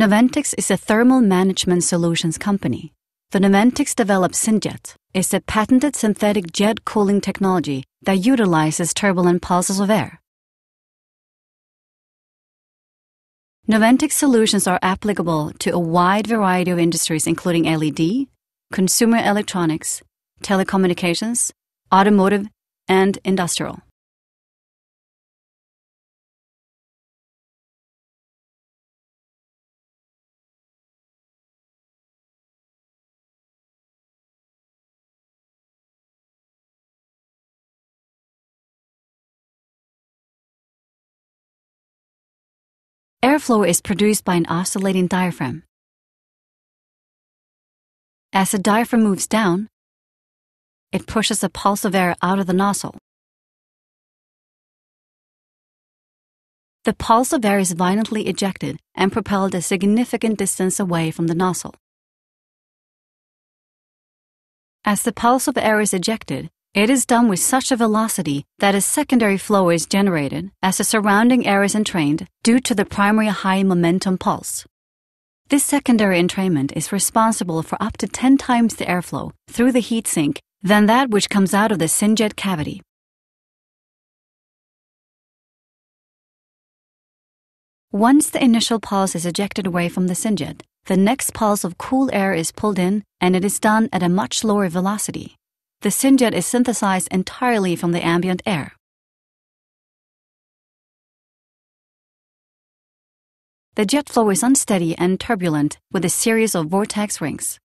Nuventix is a thermal management solutions company. The Nuventix developed SynJet is a patented synthetic jet cooling technology that utilizes turbulent pulses of air. Nuventix solutions are applicable to a wide variety of industries including LED, consumer electronics, telecommunications, automotive, and industrial. Airflow is produced by an oscillating diaphragm. As the diaphragm moves down, it pushes a pulse of air out of the nozzle. The pulse of air is violently ejected and propelled a significant distance away from the nozzle. As the pulse of air is ejected, it is done with such a velocity that a secondary flow is generated as the surrounding air is entrained due to the primary high momentum pulse. This secondary entrainment is responsible for up to 10 times the airflow through the heat sink than that which comes out of the SynJet cavity. Once the initial pulse is ejected away from the SynJet, the next pulse of cool air is pulled in and it is done at a much lower velocity. The SynJet is synthesized entirely from the ambient air. The jet flow is unsteady and turbulent with a series of vortex rings.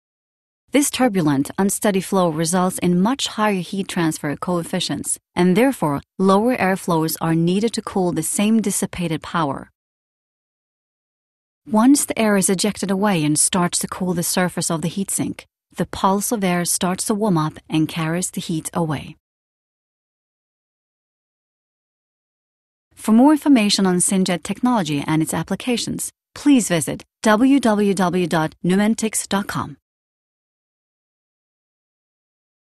This turbulent, unsteady flow results in much higher heat transfer coefficients, and therefore lower airflows are needed to cool the same dissipated power. Once the air is ejected away and starts to cool the surface of the heatsink, the pulse of air starts to warm up and carries the heat away. For more information on SynJet technology and its applications, please visit www.nuventix.com.